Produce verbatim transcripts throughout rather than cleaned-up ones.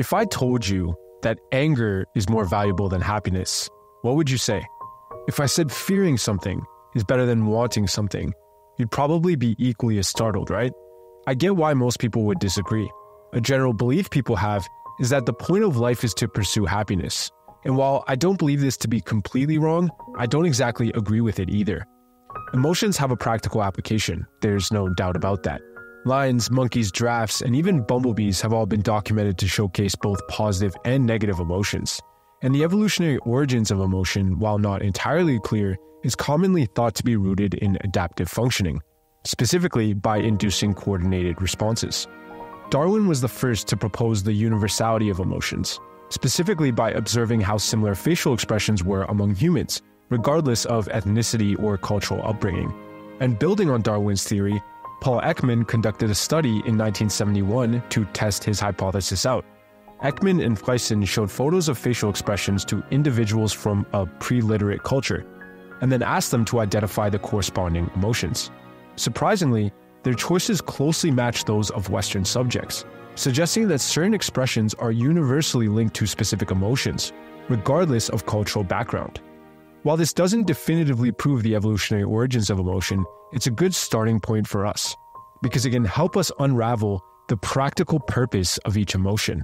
If I told you that anger is more valuable than happiness, what would you say? If I said fearing something is better than wanting something, you'd probably be equally as startled, right? I get why most people would disagree. A general belief people have is that the point of life is to pursue happiness. And while I don't believe this to be completely wrong, I don't exactly agree with it either. Emotions have a practical application. There's no doubt about that. Lions, monkeys, giraffes, and even bumblebees have all been documented to showcase both positive and negative emotions. And the evolutionary origins of emotion, while not entirely clear, is commonly thought to be rooted in adaptive functioning, specifically by inducing coordinated responses. Darwin was the first to propose the universality of emotions, specifically by observing how similar facial expressions were among humans, regardless of ethnicity or cultural upbringing. And building on Darwin's theory, Paul Ekman conducted a study in nineteen seventy-one to test his hypothesis out. Ekman and Fleisen showed photos of facial expressions to individuals from a pre-literate culture, and then asked them to identify the corresponding emotions. Surprisingly, their choices closely matched those of Western subjects, suggesting that certain expressions are universally linked to specific emotions, regardless of cultural background. While this doesn't definitively prove the evolutionary origins of emotion, it's a good starting point for us, because it can help us unravel the practical purpose of each emotion.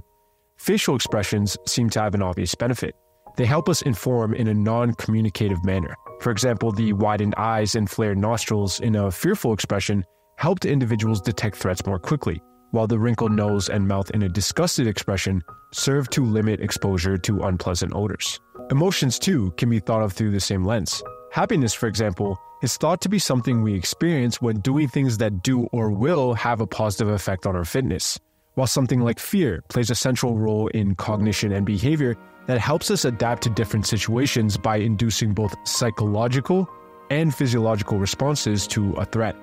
Facial expressions seem to have an obvious benefit. They help us inform in a non-communicative manner. For example, the widened eyes and flared nostrils in a fearful expression helped individuals detect threats more quickly, while the wrinkled nose and mouth in a disgusted expression served to limit exposure to unpleasant odors. Emotions, too, can be thought of through the same lens. Happiness, for example, is thought to be something we experience when doing things that do or will have a positive effect on our fitness, while something like fear plays a central role in cognition and behavior that helps us adapt to different situations by inducing both psychological and physiological responses to a threat.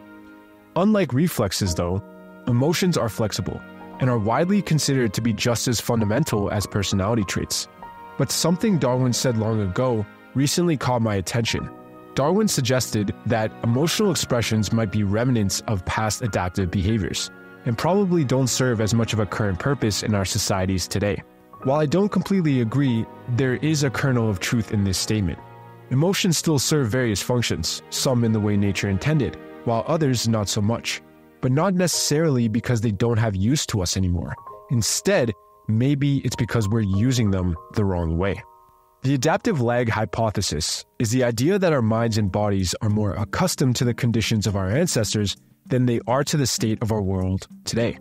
Unlike reflexes, though, emotions are flexible and are widely considered to be just as fundamental as personality traits. But something Darwin said long ago recently caught my attention. Darwin suggested that emotional expressions might be remnants of past adaptive behaviors and probably don't serve as much of a current purpose in our societies today. While I don't completely agree, there is a kernel of truth in this statement. Emotions still serve various functions, some in the way nature intended, while others not so much, but not necessarily because they don't have use to us anymore. Instead, maybe it's because we're using them the wrong way. The adaptive lag hypothesis is the idea that our minds and bodies are more accustomed to the conditions of our ancestors than they are to the state of our world today.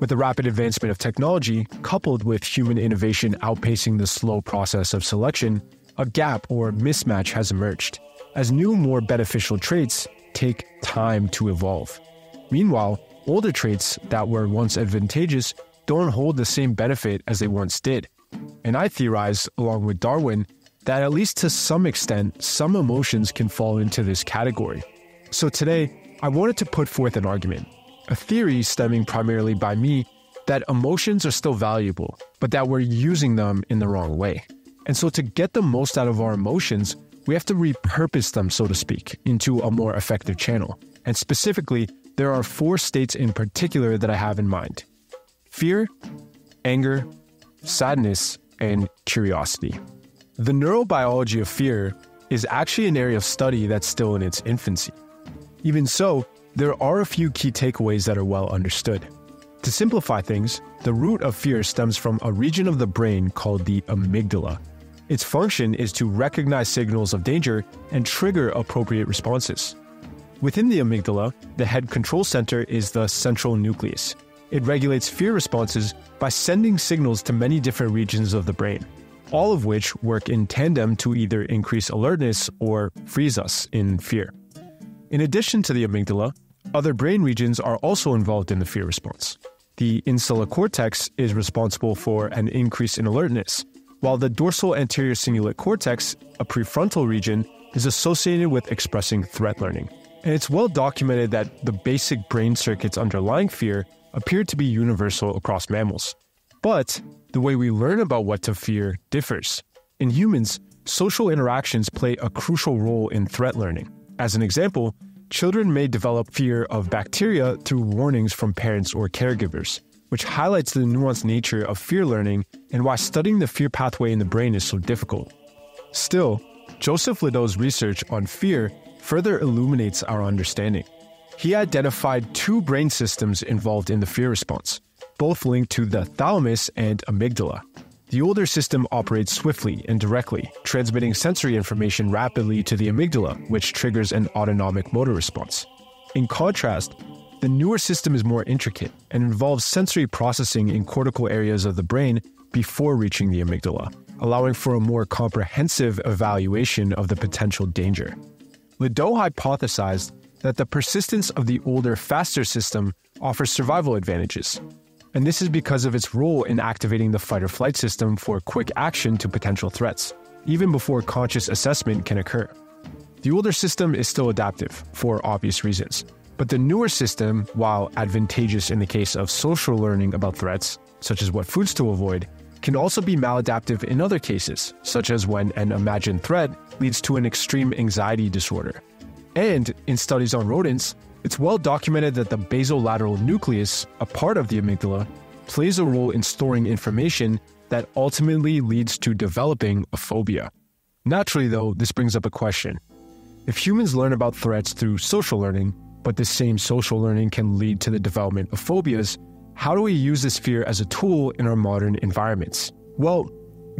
With the rapid advancement of technology, coupled with human innovation outpacing the slow process of selection, a gap or mismatch has emerged, as new, more beneficial traits take time to evolve. Meanwhile, older traits that were once advantageous don't hold the same benefit as they once did. And I theorize, along with Darwin, that at least to some extent, some emotions can fall into this category. So today, I wanted to put forth an argument, a theory stemming primarily by me, that emotions are still valuable, but that we're using them in the wrong way. And so to get the most out of our emotions, we have to repurpose them, so to speak, into a more effective channel. And specifically, there are four states in particular that I have in mind: fear, anger, sadness, and curiosity. The neurobiology of fear is actually an area of study that's still in its infancy. Even so, there are a few key takeaways that are well understood. To simplify things, the root of fear stems from a region of the brain called the amygdala. Its function is to recognize signals of danger and trigger appropriate responses. Within the amygdala, the head control center is the central nucleus. It regulates fear responses by sending signals to many different regions of the brain, all of which work in tandem to either increase alertness or freeze us in fear. In addition to the amygdala, other brain regions are also involved in the fear response. The insular cortex is responsible for an increase in alertness, while the dorsal anterior cingulate cortex, a prefrontal region, is associated with expressing threat learning. And it's well documented that the basic brain circuits underlying fear appear to be universal across mammals. But the way we learn about what to fear differs. In humans, social interactions play a crucial role in threat learning. As an example, children may develop fear of bacteria through warnings from parents or caregivers, which highlights the nuanced nature of fear learning and why studying the fear pathway in the brain is so difficult. Still, Joseph Liddell's research on fear further illuminates our understanding. He identified two brain systems involved in the fear response, both linked to the thalamus and amygdala. The older system operates swiftly and directly, transmitting sensory information rapidly to the amygdala, which triggers an autonomic motor response. In contrast, the newer system is more intricate and involves sensory processing in cortical areas of the brain before reaching the amygdala, allowing for a more comprehensive evaluation of the potential danger. Liddell hypothesized that the persistence of the older, faster system offers survival advantages, and this is because of its role in activating the fight-or-flight system for quick action to potential threats, even before conscious assessment can occur. The older system is still adaptive, for obvious reasons, but the newer system, while advantageous in the case of social learning about threats, such as what foods to avoid, can also be maladaptive in other cases, such as when an imagined threat leads to an extreme anxiety disorder. And, in studies on rodents, it's well documented that the basolateral nucleus, a part of the amygdala, plays a role in storing information that ultimately leads to developing a phobia. Naturally, though, this brings up a question. If humans learn about threats through social learning, but this same social learning can lead to the development of phobias, how do we use this fear as a tool in our modern environments? Well,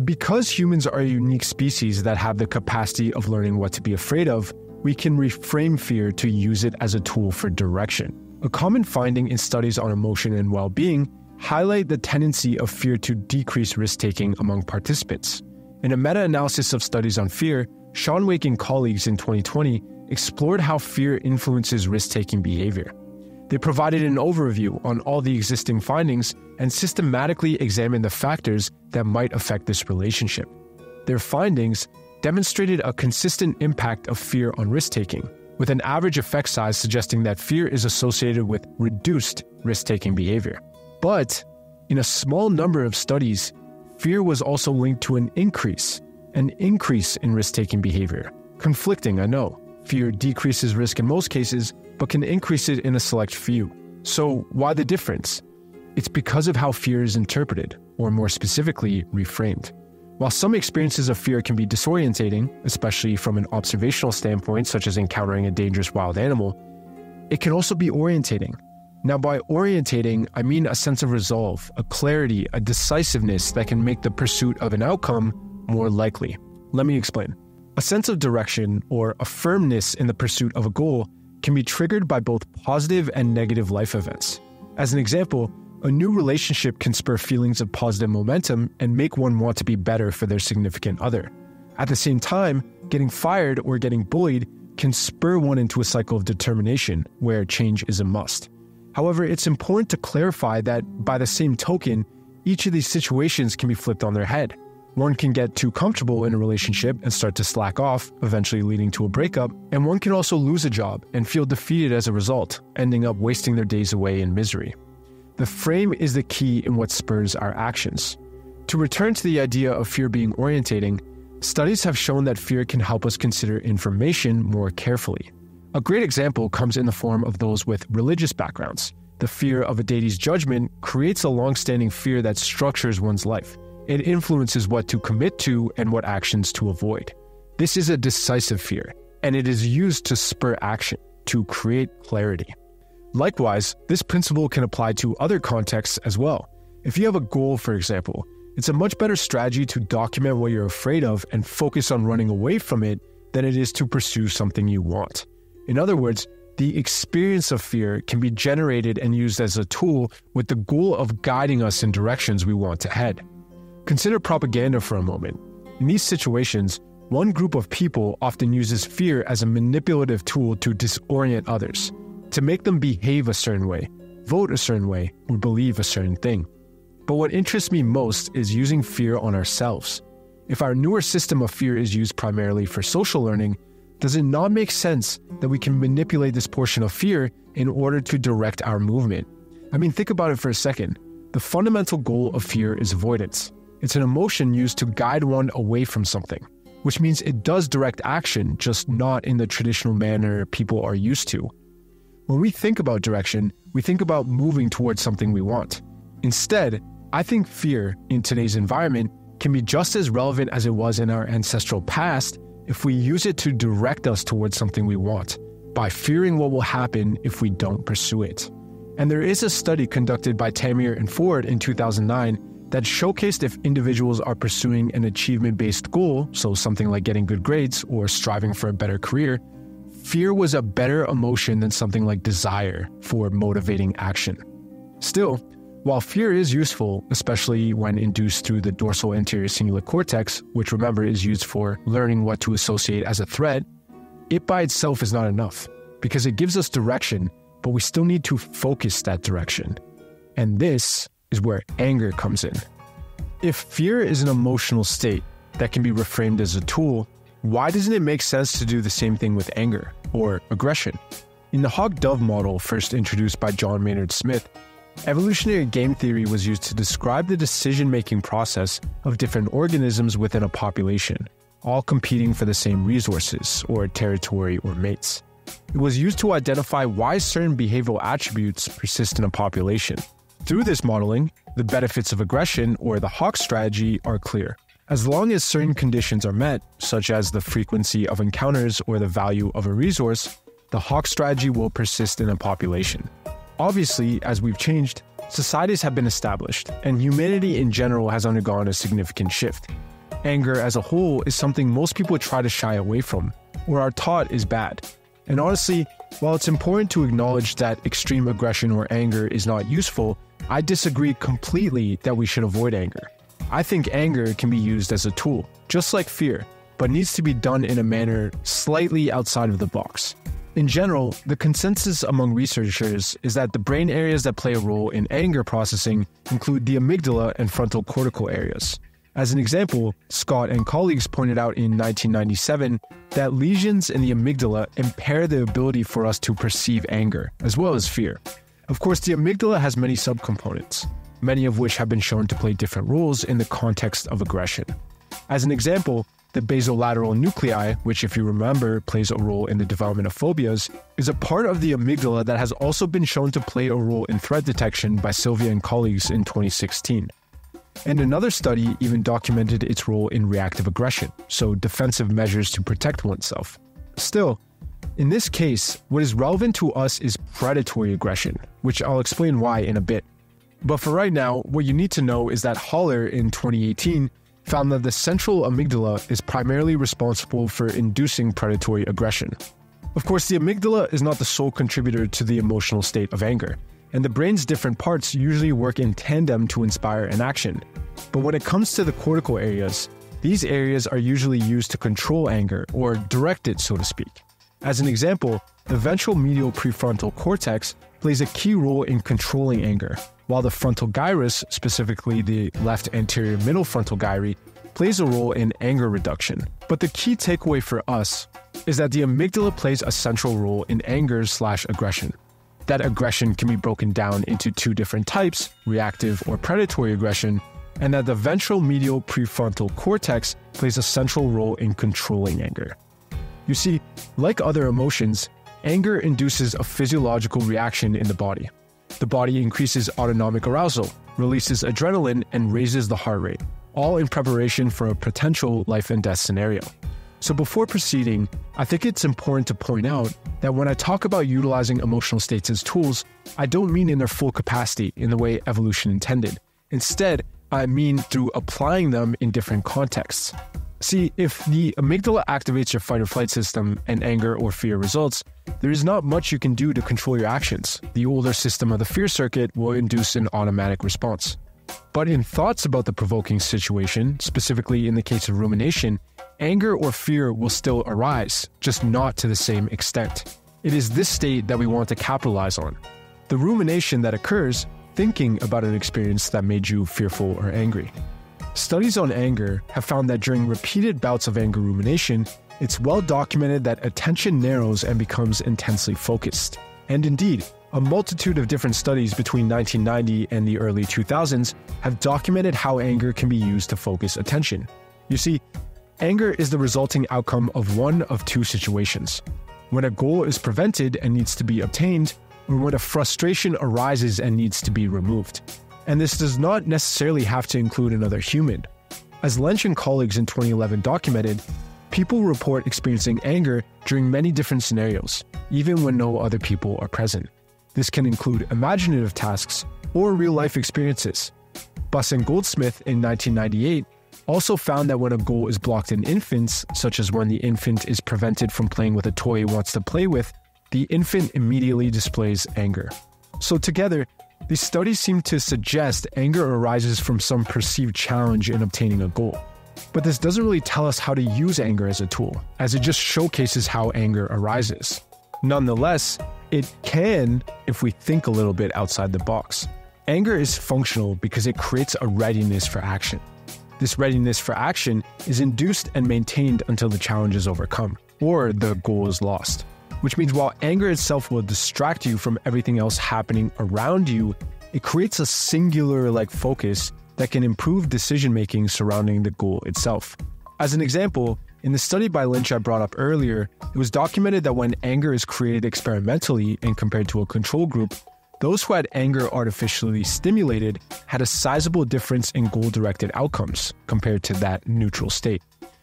because humans are a unique species that have the capacity of learning what to be afraid of, we can reframe fear to use it as a tool for direction. A common finding in studies on emotion and well-being highlight the tendency of fear to decrease risk-taking among participants. In a meta-analysis of studies on fear, Sean Wake and colleagues in twenty twenty explored how fear influences risk-taking behavior. They provided an overview on all the existing findings and systematically examined the factors that might affect this relationship. Their findings demonstrated a consistent impact of fear on risk-taking, with an average effect size suggesting that fear is associated with reduced risk-taking behavior. But in a small number of studies, fear was also linked to an increase, an increase in risk-taking behavior. Conflicting, I know. Fear decreases risk in most cases, but can increase it in a select few. So why the difference? It's because of how fear is interpreted, or more specifically, reframed. While some experiences of fear can be disorientating, especially from an observational standpoint, such as encountering a dangerous wild animal, it can also be orientating. Now, by orientating, I mean a sense of resolve, a clarity, a decisiveness that can make the pursuit of an outcome more likely. Let me explain. A sense of direction, or a firmness in the pursuit of a goal, can be triggered by both positive and negative life events. As an example, a new relationship can spur feelings of positive momentum and make one want to be better for their significant other. At the same time, getting fired or getting bullied can spur one into a cycle of determination where change is a must. However, it's important to clarify that, by the same token, each of these situations can be flipped on their head. One can get too comfortable in a relationship and start to slack off, eventually leading to a breakup, and one can also lose a job and feel defeated as a result, ending up wasting their days away in misery. The frame is the key in what spurs our actions. To return to the idea of fear being orientating, studies have shown that fear can help us consider information more carefully. A great example comes in the form of those with religious backgrounds. The fear of a deity's judgment creates a long-standing fear that structures one's life. It influences what to commit to and what actions to avoid. This is a decisive fear, and it is used to spur action, to create clarity. Likewise, this principle can apply to other contexts as well. If you have a goal, for example, it's a much better strategy to document what you're afraid of and focus on running away from it than it is to pursue something you want. In other words, the experience of fear can be generated and used as a tool with the goal of guiding us in directions we want to head. Consider propaganda for a moment. In these situations, one group of people often uses fear as a manipulative tool to disorient others, to make them behave a certain way, vote a certain way, or believe a certain thing. But what interests me most is using fear on ourselves. If our newer system of fear is used primarily for social learning, does it not make sense that we can manipulate this portion of fear in order to direct our movement? I mean, think about it for a second. The fundamental goal of fear is avoidance. It's an emotion used to guide one away from something, which means it does direct action, just not in the traditional manner people are used to. When we think about direction, we think about moving towards something we want. Instead, I think fear in today's environment can be just as relevant as it was in our ancestral past if we use it to direct us towards something we want, by fearing what will happen if we don't pursue it. And there is a study conducted by Tamir and Ford in two thousand nine that showcased if individuals are pursuing an achievement-based goal, so something like getting good grades or striving for a better career, fear was a better emotion than something like desire for motivating action. Still, while fear is useful, especially when induced through the dorsal anterior cingulate cortex, which remember is used for learning what to associate as a threat, it by itself is not enough, because it gives us direction, but we still need to focus that direction. And this is where anger comes in. If fear is an emotional state that can be reframed as a tool, why doesn't it make sense to do the same thing with anger or aggression? In the hog-dove model first introduced by John Maynard Smith, evolutionary game theory was used to describe the decision-making process of different organisms within a population, all competing for the same resources or territory or mates. It was used to identify why certain behavioral attributes persist in a population. Through this modeling, the benefits of aggression or the hawk strategy are clear. As long as certain conditions are met, such as the frequency of encounters or the value of a resource, the hawk strategy will persist in a population. Obviously, as we've changed, societies have been established, and humanity in general has undergone a significant shift. Anger as a whole is something most people try to shy away from, or are taught is bad. And honestly, while it's important to acknowledge that extreme aggression or anger is not useful, I disagree completely that we should avoid anger. I think anger can be used as a tool, just like fear, but needs to be done in a manner slightly outside of the box. In general, the consensus among researchers is that the brain areas that play a role in anger processing include the amygdala and frontal cortical areas. As an example, Scott and colleagues pointed out in nineteen ninety-seven that lesions in the amygdala impair the ability for us to perceive anger, as well as fear. Of course, the amygdala has many subcomponents, many of which have been shown to play different roles in the context of aggression. As an example, the basolateral nuclei, which if you remember plays a role in the development of phobias, is a part of the amygdala that has also been shown to play a role in threat detection by Sylvia and colleagues in twenty sixteen. And another study even documented its role in reactive aggression, so defensive measures to protect oneself. Still, in this case, what is relevant to us is predatory aggression, which I'll explain why in a bit. But for right now, what you need to know is that Haller in twenty eighteen found that the central amygdala is primarily responsible for inducing predatory aggression. Of course, the amygdala is not the sole contributor to the emotional state of anger, and the brain's different parts usually work in tandem to inspire an action. But when it comes to the cortical areas, these areas are usually used to control anger, or direct it, so to speak. As an example, the ventral medial prefrontal cortex plays a key role in controlling anger, while the frontal gyrus, specifically the left anterior middle frontal gyri, plays a role in anger reduction. But the key takeaway for us is that the amygdala plays a central role in anger slash aggression. That aggression can be broken down into two different types, reactive or predatory aggression, and that the ventral medial prefrontal cortex plays a central role in controlling anger. You see, like other emotions, anger induces a physiological reaction in the body. The body increases autonomic arousal, releases adrenaline, and raises the heart rate, all in preparation for a potential life and death scenario. So before proceeding, I think it's important to point out that when I talk about utilizing emotional states as tools, I don't mean in their full capacity in the way evolution intended. Instead, I mean through applying them in different contexts. See, if the amygdala activates your fight or flight system and anger or fear results, there is not much you can do to control your actions. The older system of the fear circuit will induce an automatic response. But in thoughts about the provoking situation, specifically in the case of rumination, anger or fear will still arise, just not to the same extent. It is this state that we want to capitalize on. The rumination that occurs thinking about an experience that made you fearful or angry. Studies on anger have found that during repeated bouts of anger rumination, it's well documented that attention narrows and becomes intensely focused. And indeed, a multitude of different studies between nineteen ninety and the early two thousands have documented how anger can be used to focus attention. You see, anger is the resulting outcome of one of two situations. When a goal is prevented and needs to be obtained, or when a frustration arises and needs to be removed. and this does not necessarily have to include another human. As Lench and colleagues in twenty eleven documented, people report experiencing anger during many different scenarios, even when no other people are present. This can include imaginative tasks or real-life experiences. Buss and Goldsmith in nineteen ninety-eight also found that when a goal is blocked in infants, such as when the infant is prevented from playing with a toy it wants to play with, the infant immediately displays anger. So together, these studies seem to suggest anger arises from some perceived challenge in obtaining a goal. But this doesn't really tell us how to use anger as a tool, as it just showcases how anger arises. Nonetheless, it can if we think a little bit outside the box. Anger is functional because it creates a readiness for action. This readiness for action is induced and maintained until the challenge is overcome, or the goal is lost. Which means while anger itself will distract you from everything else happening around you, it creates a singular-like focus that can improve decision-making surrounding the goal itself. As an example, in the study by Lynch I brought up earlier, it was documented that when anger is created experimentally and compared to a control group, those who had anger artificially stimulated had a sizable difference in goal-directed outcomes compared to that neutral state.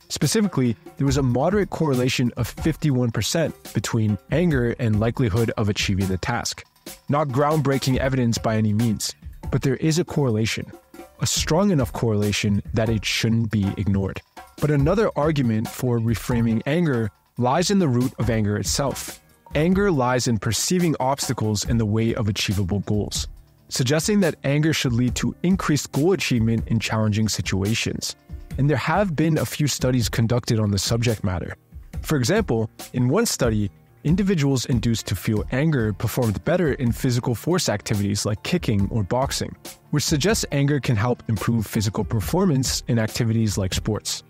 Specifically, there was a moderate correlation of fifty-one percent between anger and likelihood of achieving the task. Not groundbreaking evidence by any means, but there is a correlation. A strong enough correlation that it shouldn't be ignored. But another argument for reframing anger lies in the root of anger itself. Anger lies in perceiving obstacles in the way of achievable goals, suggesting that anger should lead to increased goal achievement in challenging situations. And there have been a few studies conducted on the subject matter. For example, in one study, individuals induced to feel anger performed better in physical force activities like kicking or boxing, which suggests anger can help improve physical performance in activities like sports.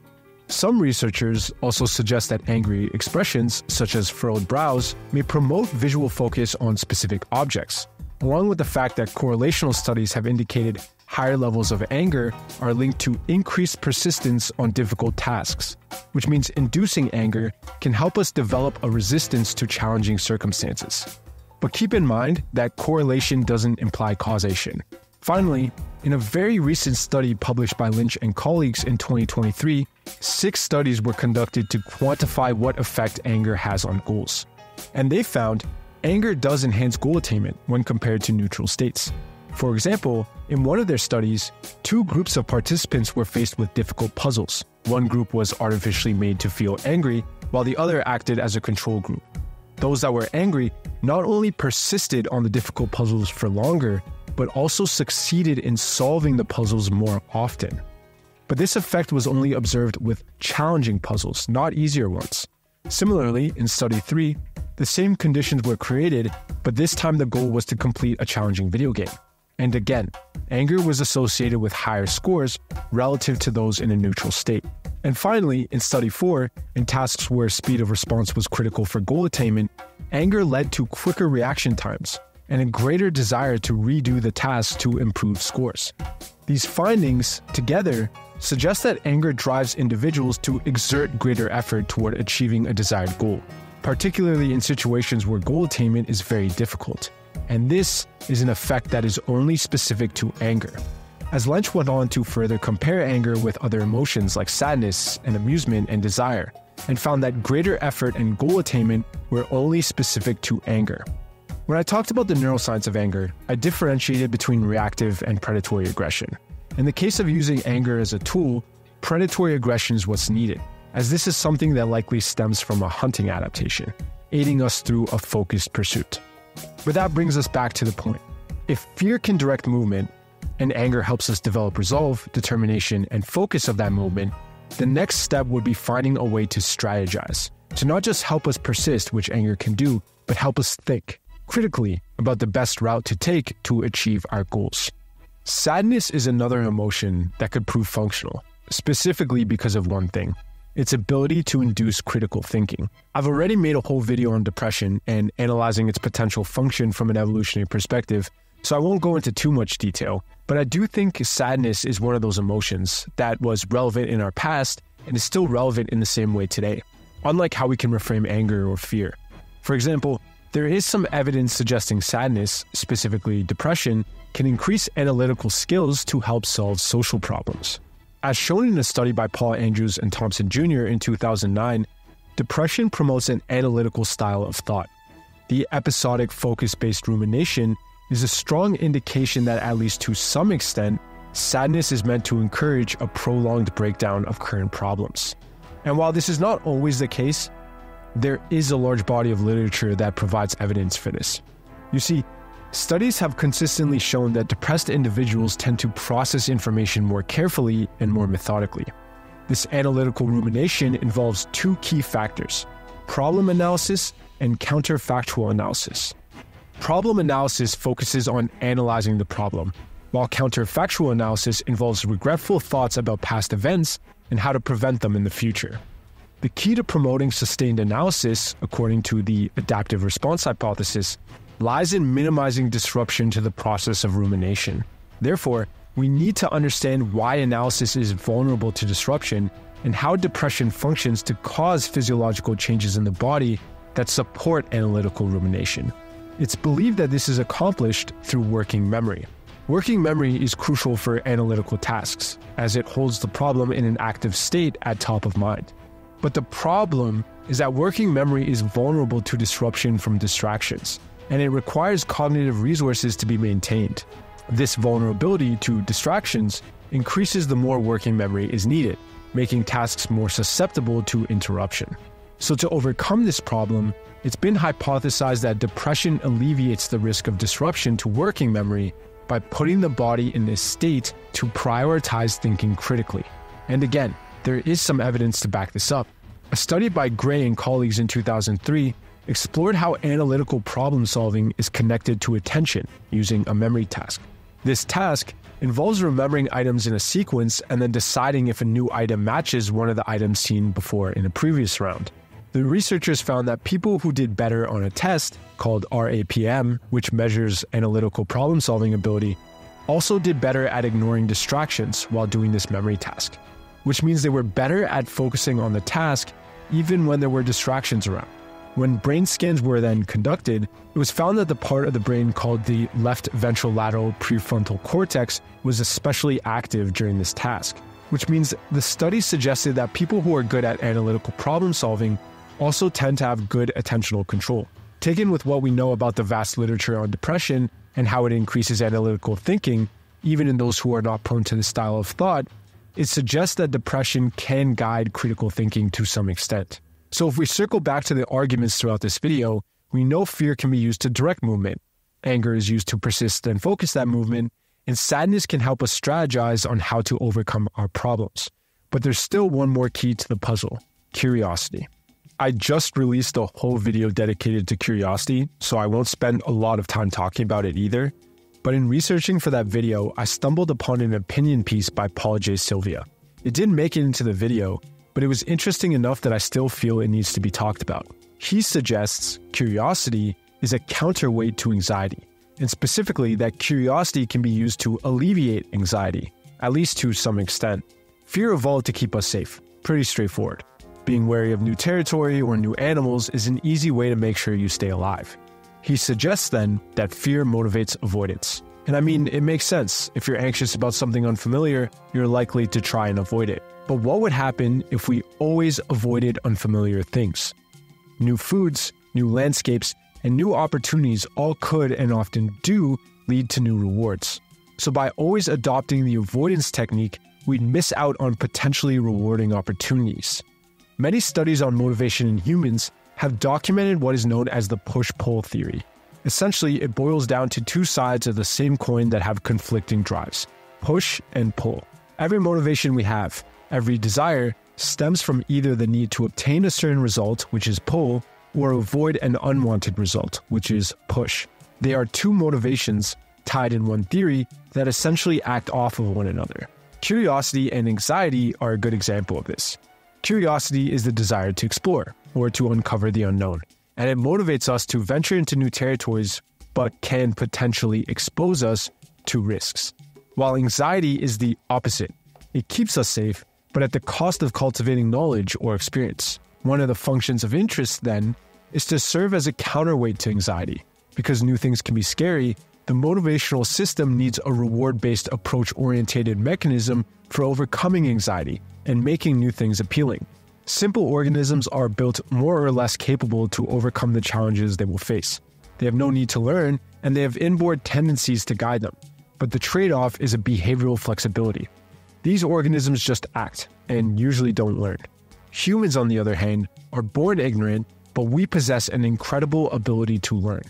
Some researchers also suggest that angry expressions, such as furrowed brows, may promote visual focus on specific objects, along with the fact that correlational studies have indicated higher levels of anger are linked to increased persistence on difficult tasks, which means inducing anger can help us develop a resistance to challenging circumstances. But keep in mind that correlation doesn't imply causation. Finally, in a very recent study published by Lynch and colleagues in twenty twenty-three, six studies were conducted to quantify what effect anger has on goals. And they found anger does enhance goal attainment when compared to neutral states. For example, in one of their studies, two groups of participants were faced with difficult puzzles. One group was artificially made to feel angry, while the other acted as a control group. Those that were angry not only persisted on the difficult puzzles for longer, but also succeeded in solving the puzzles more often. But this effect was only observed with challenging puzzles, not easier ones. Similarly, in study three, the same conditions were created, but this time the goal was to complete a challenging video game. And again, anger was associated with higher scores relative to those in a neutral state. And finally, in study four, in tasks where speed of response was critical for goal attainment, anger led to quicker reaction times and a greater desire to redo the task to improve scores. These findings, together, suggest that anger drives individuals to exert greater effort toward achieving a desired goal, particularly in situations where goal attainment is very difficult. And this is an effect that is only specific to anger. As Lench went on to further compare anger with other emotions like sadness and amusement and desire, and found that greater effort and goal attainment were only specific to anger. When I talked about the neuroscience of anger, I differentiated between reactive and predatory aggression. In the case of using anger as a tool, predatory aggression is what's needed, as this is something that likely stems from a hunting adaptation, aiding us through a focused pursuit. But that brings us back to the point. If fear can direct movement, and anger helps us develop resolve, determination, and focus of that movement, the next step would be finding a way to strategize, to not just help us persist, which anger can do, but help us think critically about the best route to take to achieve our goals. Sadness is another emotion that could prove functional, specifically because of one thing: its ability to induce critical thinking. I've already made a whole video on depression and analyzing its potential function from an evolutionary perspective, so I won't go into too much detail, but I do think sadness is one of those emotions that was relevant in our past and is still relevant in the same way today, unlike how we can reframe anger or fear. For example, There is some evidence suggesting sadness, specifically depression, can increase analytical skills to help solve social problems. As shown in a study by Paul Andrews and Thompson Junior in two thousand nine, depression promotes an analytical style of thought. The episodic focus-based rumination is a strong indication that, at least to some extent, sadness is meant to encourage a prolonged breakdown of current problems. And while this is not always the case, there is a large body of literature that provides evidence for this. You see, studies have consistently shown that depressed individuals tend to process information more carefully and more methodically. This analytical rumination involves two key factors: problem analysis and counterfactual analysis. Problem analysis focuses on analyzing the problem, while counterfactual analysis involves regretful thoughts about past events and how to prevent them in the future. The key to promoting sustained analysis, according to the adaptive response hypothesis, lies in minimizing disruption to the process of rumination. Therefore, we need to understand why analysis is vulnerable to disruption and how depression functions to cause physiological changes in the body that support analytical rumination. It's believed that this is accomplished through working memory. Working memory is crucial for analytical tasks, as it holds the problem in an active state at top of mind. But the problem is that working memory is vulnerable to disruption from distractions, and it requires cognitive resources to be maintained. This vulnerability to distractions increases the more working memory is needed, making tasks more susceptible to interruption. So to overcome this problem, it's been hypothesized that depression alleviates the risk of disruption to working memory by putting the body in a state to prioritize thinking critically. And again, there is some evidence to back this up. A study by Gray and colleagues in two thousand three explored how analytical problem-solving is connected to attention using a memory task. This task involves remembering items in a sequence and then deciding if a new item matches one of the items seen before in a previous round. The researchers found that people who did better on a test called R A P M, which measures analytical problem-solving ability, also did better at ignoring distractions while doing this memory task, which means they were better at focusing on the task even when there were distractions around. When brain scans were then conducted, it was found that the part of the brain called the left ventrolateral prefrontal cortex was especially active during this task, which means the study suggested that people who are good at analytical problem solving also tend to have good attentional control. Taken with what we know about the vast literature on depression and how it increases analytical thinking, even in those who are not prone to this style of thought, it suggests that depression can guide critical thinking to some extent. So if we circle back to the arguments throughout this video, we know fear can be used to direct movement, anger is used to persist and focus that movement, and sadness can help us strategize on how to overcome our problems. But there's still one more key to the puzzle: curiosity. I just released a whole video dedicated to curiosity, so I won't spend a lot of time talking about it either. But in researching for that video, I stumbled upon an opinion piece by Paul J. Silvia. It didn't make it into the video, but it was interesting enough that I still feel it needs to be talked about. He suggests curiosity is a counterweight to anxiety, and specifically that curiosity can be used to alleviate anxiety, at least to some extent. Fear evolved to keep us safe. Pretty straightforward. Being wary of new territory or new animals is an easy way to make sure you stay alive. He suggests then that fear motivates avoidance. And I mean, it makes sense. If you're anxious about something unfamiliar, you're likely to try and avoid it. But what would happen if we always avoided unfamiliar things? New foods, new landscapes, and new opportunities all could and often do lead to new rewards. So by always adopting the avoidance technique, we'd miss out on potentially rewarding opportunities. Many studies on motivation in humans have documented what is known as the push-pull theory. Essentially, it boils down to two sides of the same coin that have conflicting drives: push and pull. Every motivation we have, every desire, stems from either the need to obtain a certain result, which is pull, or avoid an unwanted result, which is push. They are two motivations tied in one theory that essentially act off of one another. Curiosity and anxiety are a good example of this. Curiosity is the desire to explore or to uncover the unknown, and it motivates us to venture into new territories but can potentially expose us to risks. While anxiety is the opposite, it keeps us safe, but at the cost of cultivating knowledge or experience. One of the functions of interest, then, is to serve as a counterweight to anxiety. Because new things can be scary, the motivational system needs a reward-based approach-oriented mechanism for overcoming anxiety and making new things appealing. Simple organisms are built more or less capable to overcome the challenges they will face. They have no need to learn, and they have inborn tendencies to guide them. But the trade-off is a behavioral flexibility. These organisms just act, and usually don't learn. Humans, on the other hand, are born ignorant, but we possess an incredible ability to learn.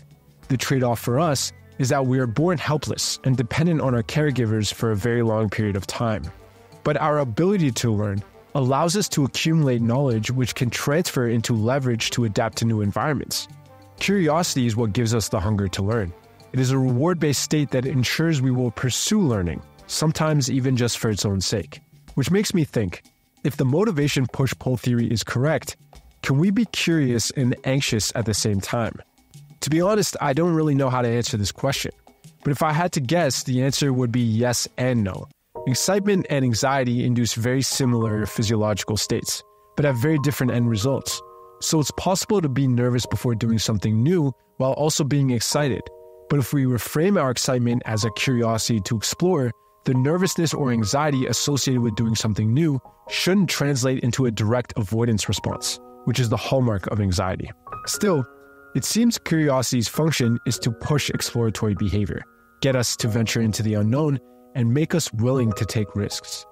The trade-off for us is that we are born helpless and dependent on our caregivers for a very long period of time. But our ability to learn allows us to accumulate knowledge which can transfer into leverage to adapt to new environments. Curiosity is what gives us the hunger to learn. It is a reward-based state that ensures we will pursue learning, sometimes even just for its own sake. Which makes me think, if the motivation push-pull theory is correct, can we be curious and anxious at the same time? To be honest, I don't really know how to answer this question. But if I had to guess, the answer would be yes and no. Excitement and anxiety induce very similar physiological states, but have very different end results. So it's possible to be nervous before doing something new while also being excited. But if we reframe our excitement as a curiosity to explore, the nervousness or anxiety associated with doing something new shouldn't translate into a direct avoidance response, which is the hallmark of anxiety. Still, it seems curiosity's function is to push exploratory behavior, get us to venture into the unknown, and make us willing to take risks.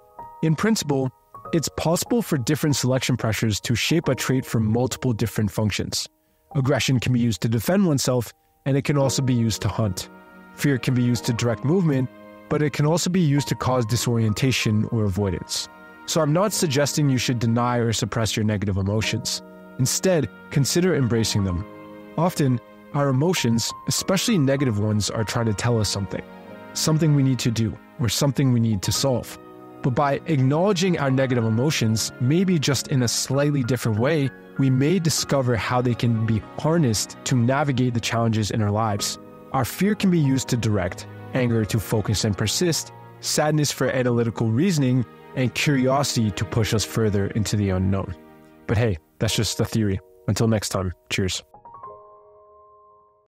In principle, it's possible for different selection pressures to shape a trait for multiple different functions. Aggression can be used to defend oneself, and it can also be used to hunt. Fear can be used to direct movement, but it can also be used to cause disorientation or avoidance. So I'm not suggesting you should deny or suppress your negative emotions. Instead, consider embracing them. Often, our emotions, especially negative ones, are trying to tell us something. Something we need to do, or something we need to solve. But by acknowledging our negative emotions, maybe just in a slightly different way, we may discover how they can be harnessed to navigate the challenges in our lives. Our fear can be used to direct, anger to focus and persist, sadness for analytical reasoning, and curiosity to push us further into the unknown. But hey, that's just a theory. Until next time, cheers.